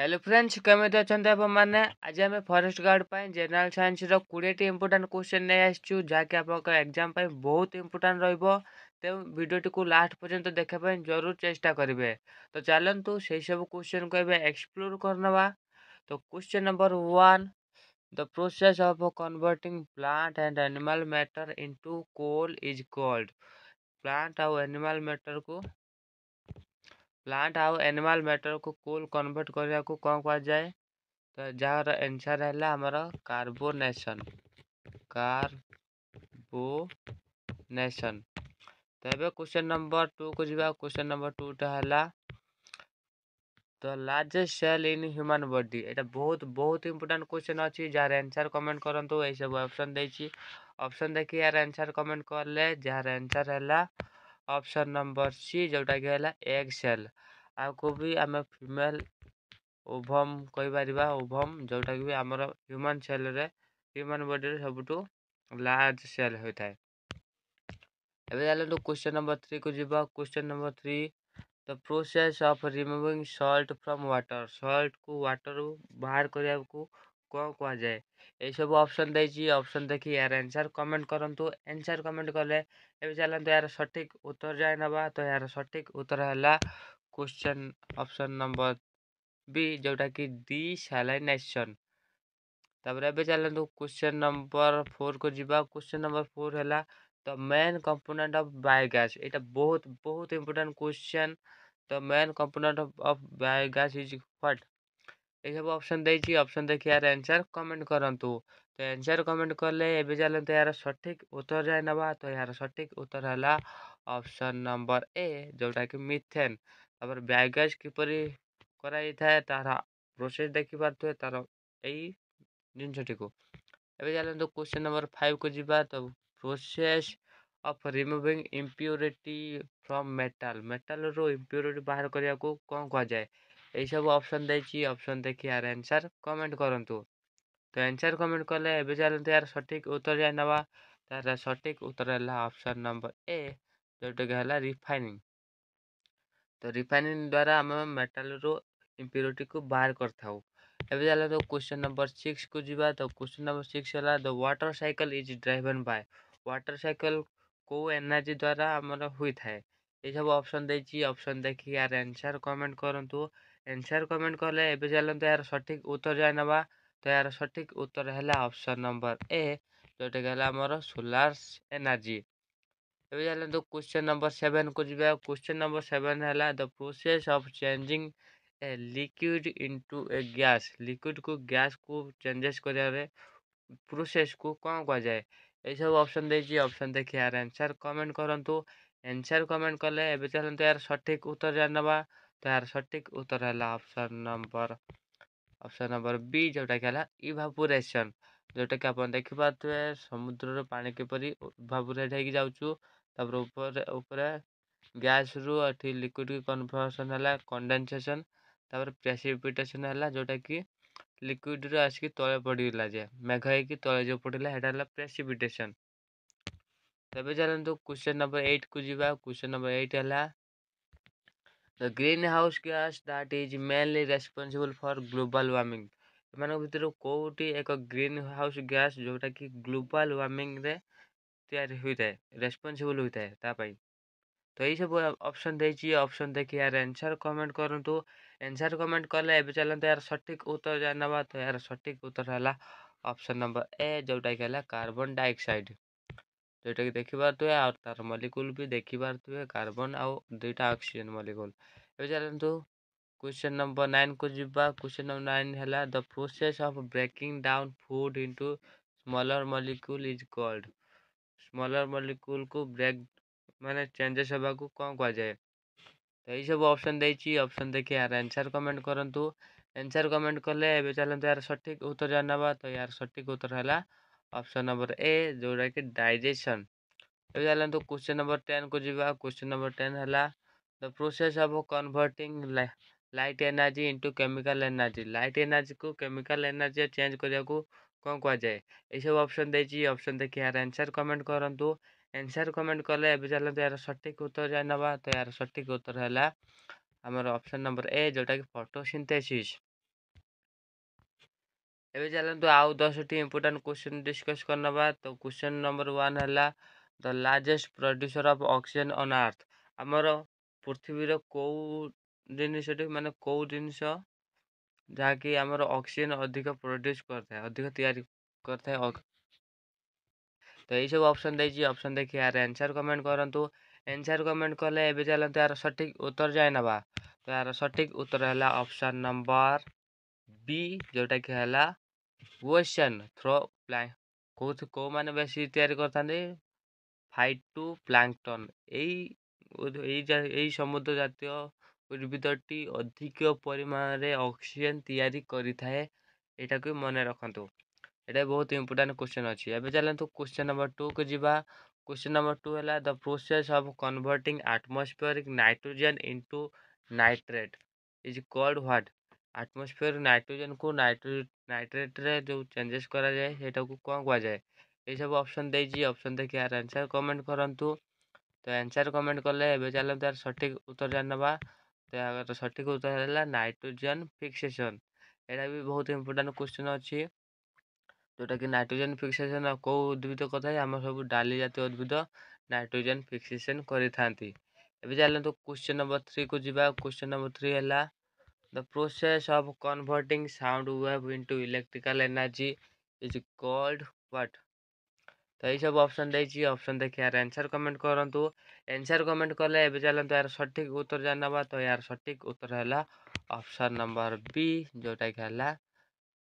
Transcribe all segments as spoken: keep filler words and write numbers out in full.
Hello friends केमी तो अच्छा आपने आज आम फॉरेस्ट गार्ड जनरल साइंस रो बीस टी इंपोर्टेंट क्वेश्चन नहीं आसचु जहाँकि आप एग्जाम बहुत इंपोर्टेंट रो वीडियो को लास्ट पर्यंत देखापी जरूर चेष्टा करेंगे। तो चलतु से सब क्वेश्चन को एक्सप्लोर करना। तो question number one, the process of converting plant and animal matter into coal is called. Plant और एनिमल मैटर को प्लांट आउ एनिमल मैटर को कोल कन्वर्ट करने को कौन कहा जाए? तो जार आंसर है हमारा कार्बोनेशन। कार्बोनेशन। तबे क्वेश्चन नंबर टू को जीवा। क्वेश्चन नंबर टू टा है तो largest cell in human body. एटा बहुत बहुत इंपोर्टेंट क्वेश्चन अच्छी जार आंसर कमेंट करंतु। ए सब ऑप्शन देछि, ऑप्शन देखि यार आंसर कमेंट करले। जार आंसर है ऑप्शन नंबर सी जोटा कि है एग सेल। आपको भी आम फीमेल ओभम कहीपर ओभम जोटा कि आम ह्यूमन सेल रे ह्यूमन बॉडी रे सबुठू लार्ज सेल होता है। एवं क्वेश्चन नंबर थ्री को जीवा। Question number three, the process of removing salt from water. Salt को वाटर बाहर करने को कौन कहा जाए? ये सब ऑप्शन देछि, ऑप्शन देखि यार आंसर कमेंट करंतु। आंसर कमेंट कले ए चलत तो यार सठिक उत्तर जाए ना। तो यार सठिक उत्तर है क्वेश्चन ऑप्शन नंबर बी जोटा कि डी सैलिनेशन। तब चलत क्वेश्चन नंबर फोर को जीवा। क्वेश्चन नंबर फोर है the main component of biogas. यहाँ बहुत बहुत important question. The main component of biogas is what? ये सब ऑप्शन देछि, ऑप्शन देखि यार आंसर कमेंट करंतु। तो आंसर कमेंट करले एबे चलते यार सठिक उत्तर जाए ना। तो यार सठिक उत्तर है ऑप्शन नंबर ए जोटा कि मिथेन। तापर बायोगैस किपर कराई थाए तार प्रोसेस देखि पारथुए तार एई जिनसटी को। एबे चलते क्वेश्चन नंबर फाइव को जीवा। तो process of removing impurity from metal. Metal रो इंप्योरिटी बाहर करिया को कौन कहा जाए? ये सब ऑप्शन देछि, ऑप्शन देखि यार आंसर कमेंट करंतु। तो आंसर कमेंट करले एबे चलते यार सठिक उत्तर जाए ना। तार सठिक उत्तर है ऑप्शन नंबर ए जोटा कि है रिफाइनिंग। तो रिफाइनिंग द्वारा आम मेटाल रो इंप्योरिटी को बाहर करथाउ। एबे चलते तो क्वेश्चन नंबर सिक्स को जीवा। तो क्वेश्चन नंबर सिक्स है the water cycle is driven by. Water cycle को एनर्जी द्वारा आमर हुई थाए। ये सब ऑप्शन देछि, ऑप्शन देखि यार आंसर कमेंट करंतु। आंसर कमेंट करले एबे चलते यार सठिक उत्तर जाए ना। तो यार सठिक उत्तर है ऑप्शन नंबर ए जोटा कि आमर सोलार एनर्जी। एबे चलते क्वेश्चन नंबर सेवेन को जीवा। क्वेश्चन नंबर सेवेन है the process of changing a liquid into a gas. Liquid को गैस को चेंजेस कर प्रोसेस को कौन कहा जाए? ये सब ऑप्शन देछि, ऑप्शन देखि यार आंसर कमेंट करंतु। आंसर कमेंट कले एबे चलते यार सठिक उत्तर जानवा। तो यार सठिक उत्तर है option number option number B जोटा कि है इवापोरेशन। जोटा कि आप देखि पारे समुद्र पानी किपरि इवापोरेट होगी जाऊँ तापर ऊपर ऊपर गैस रु एटी लिक्विड की कन्वर्सन है कंडेंसेशन तापर प्रेसिपिटेशन है जोटा कि लिक्विड रु आसिक तले पड़गला जे मेघ होगी तले जो पड़ेगा यहाँ प्रेसिपिटेशन। तबे चलते क्वेश्चन नंबर एट को जीवा। क्वेश्चन नंबर एट है the green house gas that is mainly responsible for global warming. मान भर कौटी एक ग्रीन हाउस गैस जोटा कि ग्लोबल वार्मिंग रे तैयारी होता है रेस्पॉन्सिबल होता है तापाई। तो यही सब ऑप्शन देछि, ऑप्शन देखि यार आंसर कमेंट करंतु। आंसर कमेंट करले एबे चलते यार सठिक उत्तर जानवा। तो यार सठिक उत्तर है ऑप्शन नंबर ए जोटा कि है कार्बन डाइऑक्साइड। जोटा कि देखी पारे और तार मॉलिक्यूल भी देखी पारे कार्बन आउ दुईटा ऑक्सीजन मॉलिक्यूल। एबे चलतु क्वेश्चन नंबर नाइन को जीवा। क्वेश्चन नंबर नाइन है the process of breaking down food into smaller molecule is called. Smaller molecule को ब्रेक माने चेंजेस होगा को कौन कहा जाए? तो यही सब ऑप्शन देछि, ऑप्शन देखि यार आंसर कमेंट करंतु। आंसर कमेंट कले एबे चलते यार सठिक उत्तर जानवा। तो यार सठिक उत्तर है ऑप्शन नंबर ए जोटा कि डाइजेशन। एवं तो क्वेश्चन नंबर टेन को जीवा। क्वेश्चन नंबर टेन है the process of converting light energy into chemical energy. Light energy को केमिकल एनर्जी चेंज करने को कौन कहा जाए? ये सब ऑप्शन देछि, ऑप्शन देखि यार आंसर कमेंट करंतु। आंसर कमेंट कले एवं चलते यार सठिक उत्तर जान। तो यार सठिक उत्तर है आमर ऑप्शन नंबर ए जोटा कि फोटोसिंथेसिस। एवं चलत आउ दस टी इंपोर्टेंट क्वेश्चन डिस्कस करना। तो क्वेश्चन नंबर वन है the largest producer of oxygen on earth. आमर पृथ्वीर कौ जिनटी मान कौ जिन जहाँकि आमर ऑक्सीजन अधिक प्रोड्यूस करता है अधिक तैयारी करता है। तो यही सब ऑप्शन देती ऑप्शन देखिए यार आंसर कमेंट करूँ। आंसर कमेंट कले एवं चलते यार सठिक उत्तर जाए ना। तो यार सठिक उत्तर है ऑप्शन नंबर बी जोटा कि है क्वेश्चन थ्रो प्लांक कौ कौ मैंने बेस तैयारी करता फाइट टू प्लांकटन यही समुद्र जातीय उद्भिदी अधिक परिमाण में ऑक्सीजन तैयारी करेटा को मन रखु। ये बहुत इंपोर्टेंट क्वेश्चन अच्छी। एवं चलते क्वेश्चन नंबर टू को जी। क्वेश्चन नंबर टू है the process of converting atmospheric nitrogen into nitrate is called what. Atmospheric nitrogen को नाइट्रो नाइट्रेट रे जो चेंजेस करा जाए सेटा को कौन कह जाए। ये सब ऑप्शन देजी ऑप्शन देखिए यार आंसर कमेंट करूँ। तो आंसर कमेंट कले एवं चलते यार सठिक उत्तर जानवा। तो सठिक उत्तर है नाइट्रोजन फिक्सेसन। यहाँ भी बहुत इंपोर्टेंट क्वेश्चन अच्छी जोटा कि नाइट्रोजन फिक्सेसन कौ उद्भिद कथा आम सब डाली जातीय उद्भिद नाइट्रोजन फिक्सेसन करें। चलते क्वेश्चन नंबर थ्री को जी। क्वेश्चन नंबर थ्री है the process of converting sound wave into electrical energy is called what. तो ये सब ऑप्शन देती ऑप्शन देखिए यार आंसर कमेंट करूँ। आंसर कमेंट कले एवं चलते यार सठिक उत्तर जानवा। तो यार सठिक उत्तर है ऑप्शन नंबर बी जोटा कि है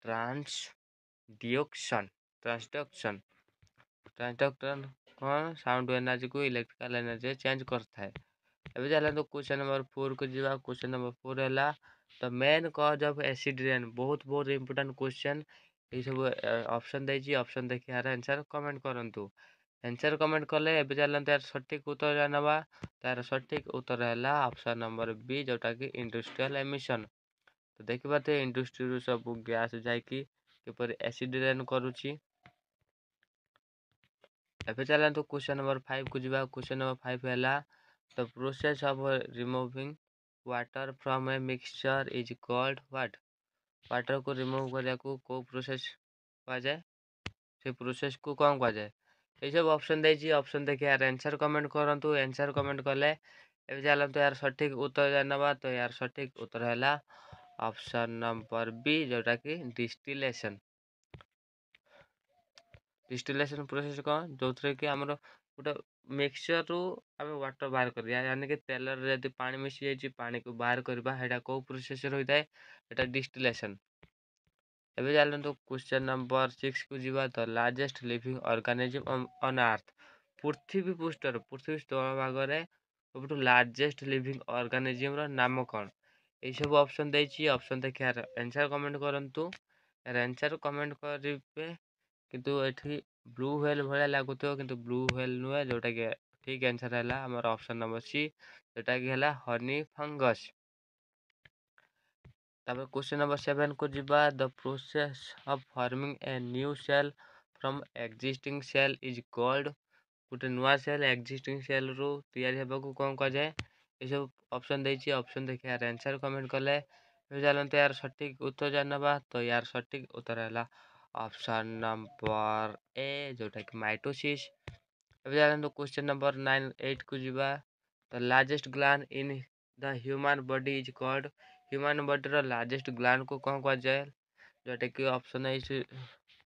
ट्रांस डिडक्शन ट्रांसडक्शन ट्रांसडक्शन कौन साउंड एनर्जी को इलेक्ट्रिकल एनर्जी चेंज करता है। अभी चलते क्वेश्चन नंबर फोर को जी। क्वेश्चन नंबर फोर है the main cause of acid rain. बहुत बहुत इंपोर्टेंट क्वेश्चन। ये सब ऑप्शन देती ऑप्शन देखिए यार आंसर कमेंट करूँ। आंसर कमेंट कले एवं चलते यार सठिक उत्तर जानवा। तार सठिक उत्तर है ऑप्शन नंबर बी जोटा कि इंडस्ट्रियल एमिशन। तो देखिए तो इंडस्ट्री रू सब गैस जाकि किपर एसिड रेन करुच्ची। एवं चलते क्वेश्चन नंबर फाइव को जी। क्वेश्चन नंबर फाइव है the process of removing water from a mixture is called what. Water को रिमूव करने को को प्रोसेस कह जाए से प्रोसेस को कौन कह जाए। ये सब ऑप्शन देती ऑप्शन देखिए यार आंसर कमेंट करूँ। आंसर कमेंट कले एवं चलते यार सठिक उत्तर जानवा। तो यार सठिक उत्तर है ऑप्शन नंबर बी जोटा कि डिस्टिलेशन। डिस्टिलेशन प्रोसेस कौन जो थे कि आमर गोटे मिक्सचर रु आम वाटर बाहर करिया यानी कि तेल जब पानी मिसी जाए पानी को बाहर करवा कौ प्रोसेस होता है एटा डिस्टिलेशन। एवं चलते क्वेश्चन नंबर सिक्स को जी। The largest living organism on earth. पृथ्वी पृष्ठर पृथ्वी स्थल भाग में सबुठ लार्जेस्ट लिविंग ऑर्गेनिज्म रो नाम कौन। ये सब ऑप्शन देती ऑप्शन देखे यार आंसर कमेंट करूँ। यार आंसर कमेंट करेंगे किंतु एठी ब्लू व्हेल भाया लगुत किंतु ब्लू व्हेल नुहे जोटा कि ठीक आंसर है हमारा ऑप्शन नंबर सी जोटा कि है हनी फंगस। तब क्वेश्चन नंबर सेवेन को जी। The process of forming a new cell from existing cell is called. गोटे नुआ सेल एक्जिस्टिंग सेल रु तैयारी होगा को कौन कह जाए। ये सब ऑप्शन देती ऑप्शन देखिए यार आंसर कमेंट कले। चलते यार सठिक उत्तर जानवा। तो यार सठिक उत्तर है ऑप्शन नंबर ए जोटा कि माइटोसिस। चलते क्वेश्चन नंबर नाइन एट को जी। The largest gland in the human body is called. Human body रो लार्जेस्ट ग्लैंड को कौन कह जाए जोटा कि ऑप्शन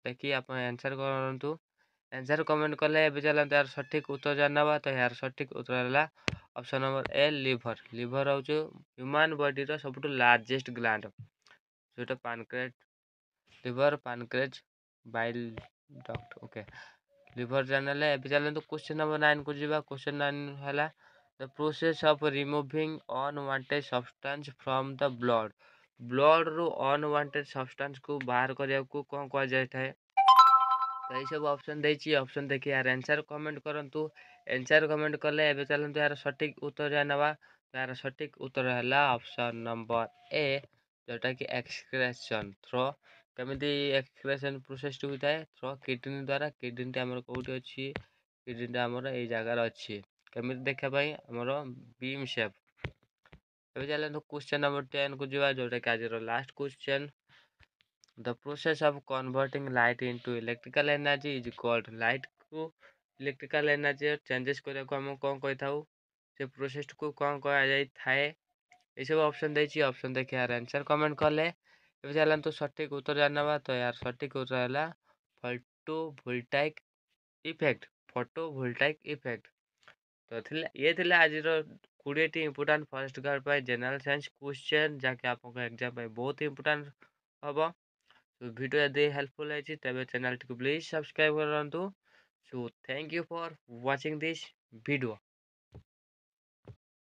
देखिए आप आंसर करूँ। आंसर कमेंट कले एवं चलते यार सठिक उत्तर जानवा। तो यार सठिक उत्तर है option number A liver. Liver हूँ ह्यूमन बॉडी रो सबुठ लार्जेस्ट ग्लैंड जो pancreas liver pancreas bile duct okay liver channel. एवं चलते क्वेश्चन नंबर नाइन को जी। क्वेश्चन नाइन है the process of removing unwanted substance from the blood. Blood रु अनवांटेड सब्सटेंस को बाहर करने को कौन कह जाए। तो ये सब ऑप्शन देती ऑप्शन देखिए यार आंसर कमेंट करूँ। आंसर कमेंट कले एवं चलते यार सठिक उत्तर जानवा। यार सठिक उत्तर है ऑप्शन नंबर ए जोटा कि एक्सक्रेशन थ्रो कमी एक्सक्रेशन प्रोसेस होता है थ्रो किडनी द्वारा। किडनी टी आमर कौटी अच्छी किडनी आमर ये जगार अच्छी कमी देखापी आमर बीम शेप। एवं चलते क्वेश्चन नंबर टेन को जी जोटा कि आज last question The process of converting light into electrical energy is called light को electrical energy changes करने को हम कौन कोई था वो से process को कौन कोई आ जाए था है ये सब option दे चाहिए option देखे यार answer comment कर ले ये चला तो सटीक उत्तर जानना बात तो यार सटीक उत्तर है ला फोटोवोल्टाइक इफेक्ट फोटोवोल्टाइक इफेक्ट तो थिला ये थिला आज रो कोड़े टी इंपोर्टेंट फर्स्ट गार्ड पर जनरल साइंस क्वेश्चन जाके आप लोग एग्जाम पे बहुत ही इंपोर्टेंट होगा। तो वीडियो यदि हेल्पफुल है तबे चैनल को प्लीज सब्सक्राइब कर। So thank you for watching this video.